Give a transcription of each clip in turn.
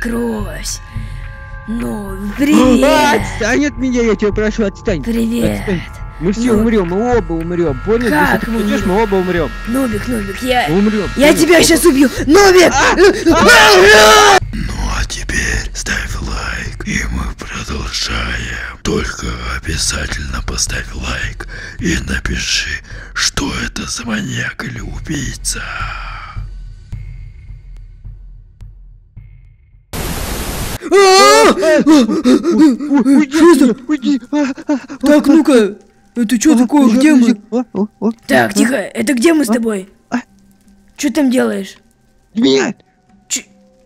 Кровь. Ну, привет. Отстань от меня, я тебя прошу, отстань. Привет. Отстань. Мы все умрем, мы оба умрем, понял? Как мы умрем? Мы оба умрем. Нубик, Нубик, я... Умрем. Я тебя сейчас убью. Нубик! Ну а теперь ставь лайк, и мы продолжаем. Только обязательно поставь лайк и напиши, что это за маньяк или убийца. Уйди! Так, ну-ка, это что такое? Где мы? Так, тихо, это где мы с тобой? Что ты там делаешь? Меня!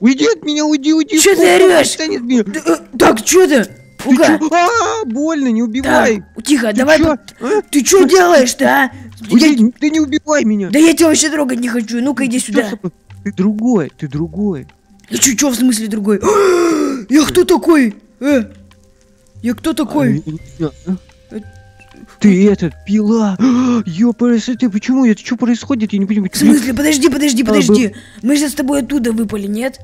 Уйди от меня, уйди, уйди! Что ты орешь? Так, что ты? Больно, не убивай! Тихо, давай! Ты что делаешь-то, а? Ты не убивай меня! Да я тебя вообще трогать не хочу, ну-ка иди сюда! Ты другой, ты другой! Я чё, в смысле другой? Я кто такой? Я кто такой? Ты этот, Пила. Ёпарасы, ты почему? Это что происходит? Я не понимаю. В смысле? Подожди, подожди, подожди. Мы сейчас с тобой оттуда выпали, нет?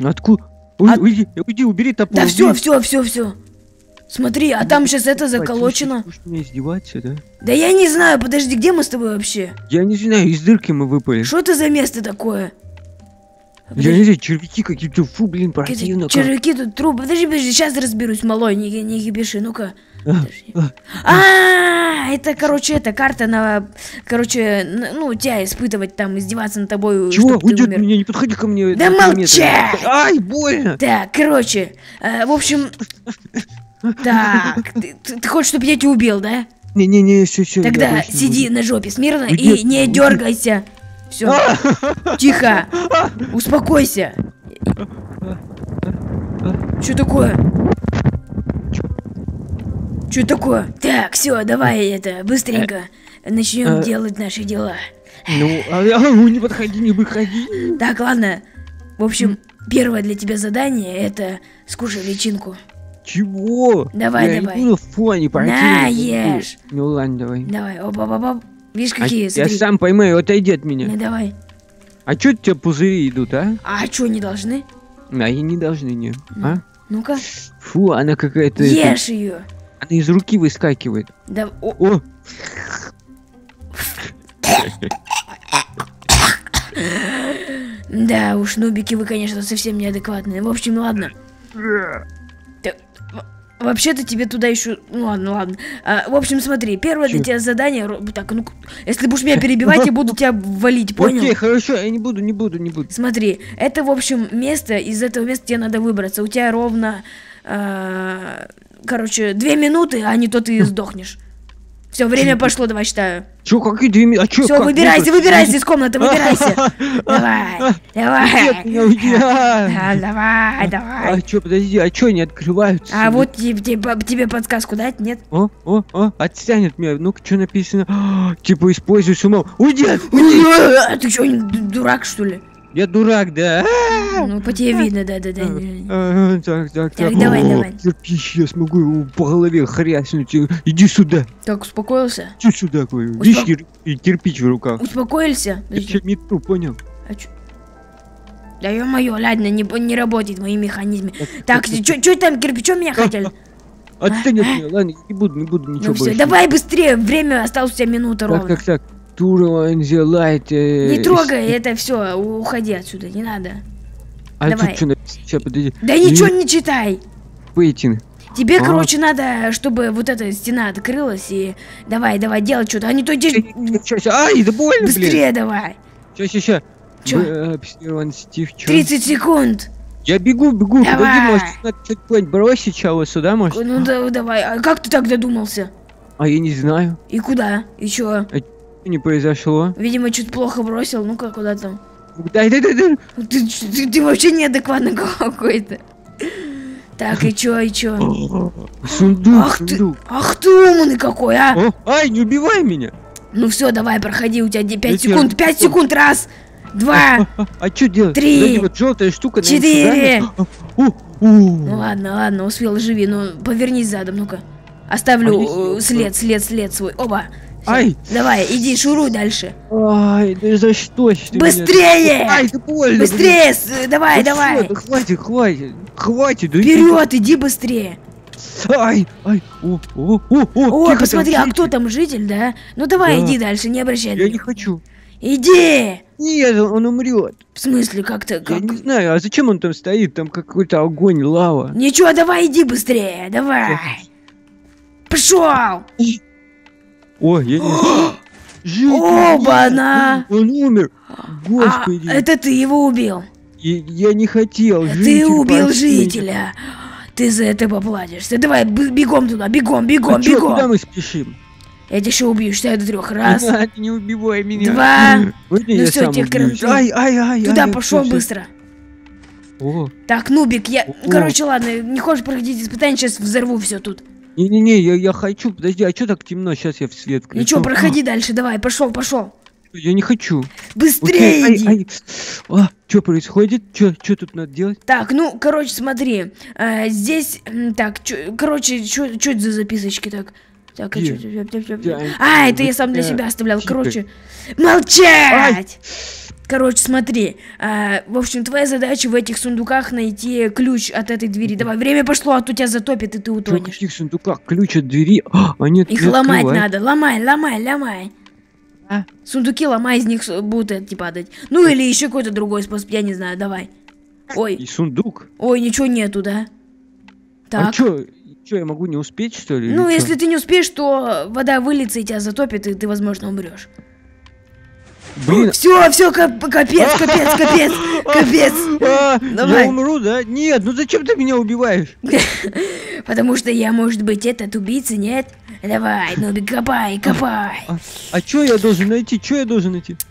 Откуда? Уйди, уйди, убери топор. Да все, все, все, все. Смотри, а там сейчас это заколочено. Слушай, мне издеваться, да? Да я не знаю, подожди, где мы с тобой вообще? Я не знаю, из дырки мы выпали. Что это за место такое? Я не знаю, червяки какие-то, фу, блин, противно. Червяки тут трубы. Подожди, подожди, сейчас разберусь, малой, не гибеши, ну-ка. Это, короче, эта карта на... Короче, ну, тебя испытывать там, издеваться над тобой. Чего? Уйди от меня, не подходи ко мне. Да молчи! Ай, больно! Так, короче, в общем... Так, ты хочешь, чтобы я тебя убил, да? Не-не-не, все. Тогда сиди на жопе смирно и не дергайся. Все, тихо, успокойся. Что такое? Что такое? Так, все, давай это быстренько начнем делать наши дела. Ну, не подходи, не выходи. Так, ладно. В общем, первое для тебя задание — это скушай личинку. Чего? Давай, давай. Ну, фоне на ешь. Ну ладно, давай. Давай, оп-оп-оп. Видишь, какие, смотри. Я сам поймаю, отойди от меня. Не, давай. А чё у тебя пузыри идут, а? А чё, не должны? Они не должны, не. А? Ну-ка. Фу, она какая-то... Ешь ее. Она из руки выскакивает. Да... О! Да уж, нубики, вы, конечно, совсем неадекватные. В общем, ладно. Вообще-то тебе туда еще... Ну ладно, ладно. В общем, смотри, первое для тебя задание... Так, ну... Если будешь меня перебивать, я буду тебя валить, понял? Окей, хорошо, я не буду. Смотри, это, в общем, место, из этого места тебе надо выбраться. У тебя ровно... Короче, 2 минуты, а не то ты сдохнешь. Все, время пошло, давай, считаю. Чё, какие 2 минуты? Все, выбирайся из комнаты, выбирайся. Давай. А чё, подожди, а чё не открываются? А вот тебе подсказку дать, нет? Отстань от меня, ну-ка, чё написано? Типа, используй с умом. Уйди! Ты чё, дурак, что ли? Я дурак, да? Ну, по тебе видно, да. Так, давай. Терпи, я смогу его по голове хряснуть. Иди сюда. Так, успокоился? Чё сюда, такое? Вещи и кирпич в руках. Успокоился? Ты мету, понял? А чё? Да ё-моё, ладно, не работает мои механизмы. Так, чё там кирпичом меня хотели? Отстань от меня, ладно, не буду ничего больше. Давай быстрее, время осталось у тебя минута ровно. Так. Не трогай, это все, уходи отсюда, не надо. А давай. Тут что написано? Подожди. Да ничего не читай. Пейтин. Тебе, короче, надо, чтобы вот эта стена открылась и давай, делай что-то. А не то иди. Ай, да больно, блин. Быстрее давай. Сейчас. Чё? 30 секунд. Я бегу. Давай. Подожди, может, надо что-нибудь бросить, чего сюда, может? Ну да, давай. А как ты так додумался? А я не знаю. И куда? И чё? Не произошло. Видимо, чуть плохо бросил. Ну-ка, куда там? Да. Ты вообще неадекватный какой-то. Так, и чё? Сундук. Ах ты умный какой, а! Ай, не убивай меня! Ну все, давай, проходи, у тебя 5 секунд. 5 секунд, 1, 2. А чё делать? 3. Вот желтая штука. 4. Ну ладно, успел, живи. Ну, повернись задом, ну-ка. Оставлю след свой. Оба. Ай! Давай, иди, шуруй дальше. Ай, да за что? Быстрее! Меня... Ай, ты больно! Быстрее! Блин. Давай, да давай! Все, да хватит, хватит! Хватит! Вперед, иди быстрее! Ай, ай, о, тихо, посмотри, а кто там, житель, да? Ну давай, да. Иди дальше, не обращайся. Я не хочу. Иди! Нет, он умрет. В смысле, как-то... Как... Я не знаю, а зачем он там стоит? Там какой-то огонь, лава. Ничего, давай, иди быстрее, давай. Пошел! О, я не... Оба-на! Он умер. Господи. А это ты его убил. Я не хотел. Ты убил жителя. Ты за это поплатишься. Давай, бегом туда, бегом. А чё, куда мы спешим? Я тебя еще убью, считаю до 3. Раз. А, ты не убивай меня. 2. Ну все, тебе кранты. Ай. Туда пошел быстро. О. Так, Нубик, я... Короче, ладно, не хочешь проходить испытание, сейчас взорву все тут. Не-не-не, я хочу, подожди, а чё так темно? Сейчас я в свет включу. Ничего, проходи дальше, давай, пошел. Я не хочу. Быстрее иди. А, что происходит? Что тут надо делать? Так, ну, короче, смотри. Здесь, так, короче, что это за записочки? Так, а, это я сам для себя оставлял. Короче, молчать! Короче, смотри. В общем, твоя задача в этих сундуках найти ключ от этой двери. Давай, время пошло, а то тебя затопит, и ты утонешь. В каких сундуках? Ключ от двери? Их ломать надо. Ломай. А? Сундуки ломай, из них будут эти падать. Ну или еще какой-то другой способ, я не знаю, давай. Ой. И сундук. Ой, ничего нету, да? Так. А чё, я могу не успеть, что ли? Ну, если ты не успеешь, то вода выльется и тебя затопит, и ты, возможно, умрешь. Блин. Все, капец. Я умру, да? Нет, ну зачем ты меня убиваешь? Потому что я, может быть, этот убийца, нет? Давай, Нубик, копай. А чё я должен найти?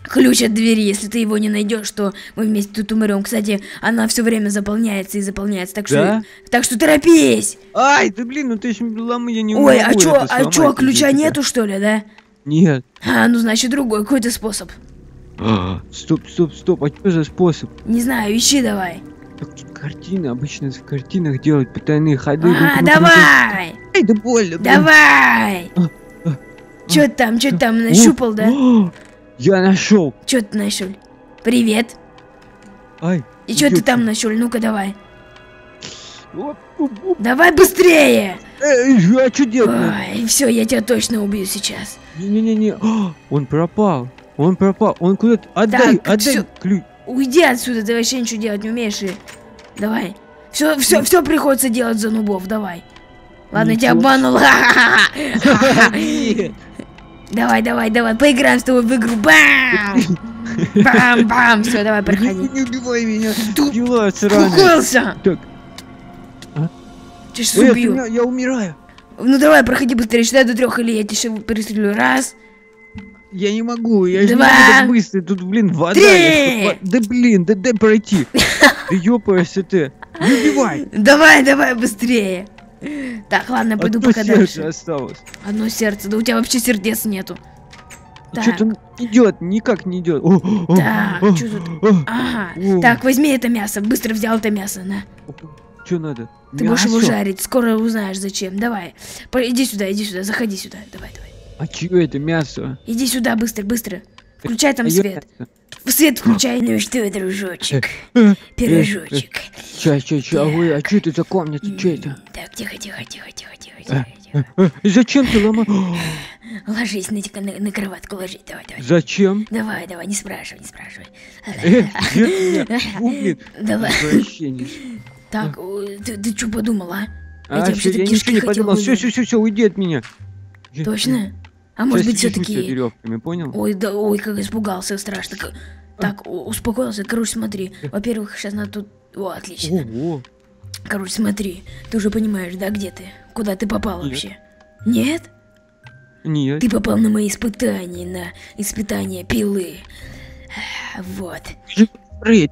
Ключ от двери, если ты его не найдешь, то мы вместе тут умрем. Кстати, она все время заполняется, так что торопись. Ай, ты блин, ну ты ж ломы, я не умею. Ой, а чё, ключа нету, что ли, да? Нет. А, ну значит другой какой-то способ. Стоп, а что за способ? Не знаю, ищи давай. Так, картина, обычно в картинах делают потайные ходы. Давай! Ай, да больно. Давай! Чё ты там нащупал, да? Я нашел. Чё ты нашел? Привет. Ай. И чё ты там нашел? Ну-ка, давай. Давай быстрее! А что делать? Ой, все, я тебя точно убью сейчас. Не-не-не, он пропал, он куда-то... Отдай ключ. Уйди отсюда, ты вообще ничего делать не умеешь. Давай. Все приходится делать за нубов, давай. Ладно, я тебя обманул. Давай, поиграем с тобой в игру. Бам! Все, давай, проходи. Не убивай меня. Ты так. Я умираю. Ну давай, проходи быстрее, считай до 3, или я тебя еще перестрелю. 1. Я не могу, я 2. Не могу так быстро, тут, блин, вода. 3. Да блин, да дай пройти. Ты ёпаешься ты. Не убивай. Давай, быстрее. Так, ладно, пойду пока дальше. Одно сердце осталось. Одно сердце, да у тебя вообще сердец нету. Что-то идет, никак не идет. Так, что тут? Ага, так, возьми это мясо, быстро взял это мясо, на. Что надо? Ты мясо? Будешь его жарить, скоро узнаешь зачем. Давай, иди сюда, заходи сюда, давай. А чье это мясо? Иди сюда, быстро. Включай там свет. Свет включай. Ну что, это дружочек? Пирожочек. А что это за комната? Что это? Так, тихо. Зачем ты ломаешь? Ложись на кроватку, ложись, давай. Зачем? Давай, не спрашивай. Давай. Так, ты что подумал, а? Я ничего не подумал. Все, уйди от меня. Точно? А может быть, все-таки... Ой, как испугался, страшно. Так, успокоился. Короче, смотри. Во-первых, сейчас надо тут... О, отлично. Короче, смотри. Ты уже понимаешь, да, где ты? Куда ты попал вообще? Нет? Нет. Ты попал на мои испытания, на испытания пилы. Вот.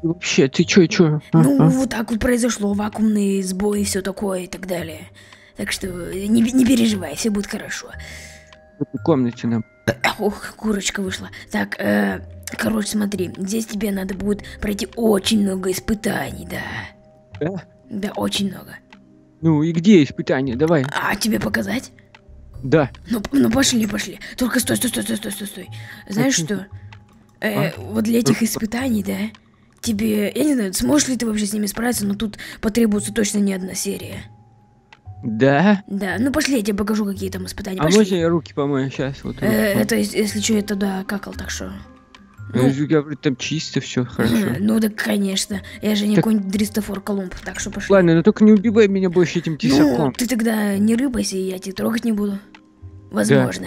Вообще, ты чё? Ну, вот так вот произошло, вакуумный сбой и все такое, и так далее. Так что не переживай, все будет хорошо. В комнате нам. Ох, курочка вышла. Так, короче, смотри, здесь тебе надо будет пройти очень много испытаний, да. Да? Да, очень много. Ну и где испытания, давай. А тебе показать? Да. Ну пошли. Только стой. Знаешь что? Вот для этих испытаний, да? Тебе, я не знаю, сможешь ли ты вообще с ними справиться, но тут потребуется точно не одна серия. Да? Да, ну пошли, я тебе покажу, какие там испытания. А можно я руки помою сейчас? Вот, это, если что, я тогда какал, так что... Ну, я говорю, там чисто все хорошо. Ну да, конечно. Я же не какой-нибудь Дристофор Колумб, так что пошли. Ладно, но только не убивай меня больше этим тесаком. Ну, ты тогда не рыпайся, и я тебя трогать не буду. Возможно.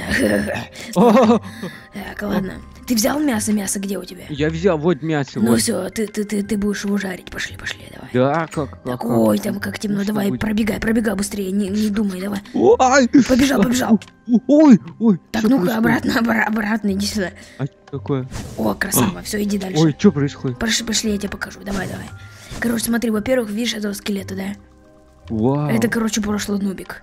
Так, ладно. Ты взял мясо? Мясо где у тебя? Я взял, вот мясо. Ну все, ты будешь его жарить. Пошли, давай. Да, как? Ой, там как темно. Давай, пробегай быстрее, не думай, давай. Побежал. Ой. Так, ну-ка, обратно, иди сюда. А что такое? О, красава, все, иди дальше. Ой, что происходит? Пошли, я тебе покажу, давай. Короче, смотри, во-первых, видишь этого скелета, да? Вау. Это, короче, прошлый нубик.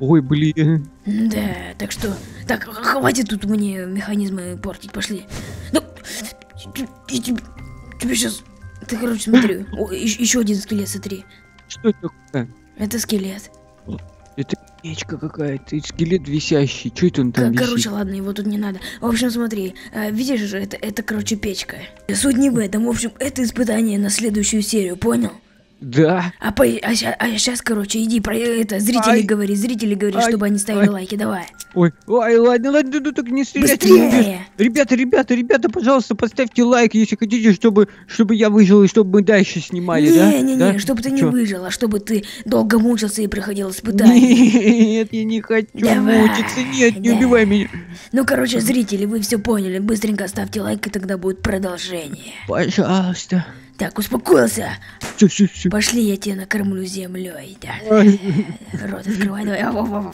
Ой, блин. Да, так что... Так, хватит тут мне механизмы портить, пошли. Ну, тебе сейчас... Ты, короче, смотри. Еще один скелет, смотри. Что это такое? Это скелет. Это печка какая-то, скелет висящий. Чё это он там висит? Короче, ладно, его тут не надо. В общем, смотри, видишь, это, короче, печка. Суть не в этом, в общем, это испытание на следующую серию, понял? Да. Сейчас, короче, иди про это. Зрители говори, чтобы они ставили лайки, давай. Ладно, ну так не стреляйте. Ребята, пожалуйста, поставьте лайк, если хотите, чтобы я выжил и чтобы мы дальше снимали, да? Не, чтобы ты не выжил, а чтобы ты долго мучился и приходил испытать. Нет, я не хочу мучиться, нет, не убивай меня. Ну, короче, зрители, вы все поняли, быстренько ставьте лайк, и тогда будет продолжение. Пожалуйста. Так, успокоился. Пошли, я тебя накормлю землей. Да. Рот открывай, давай.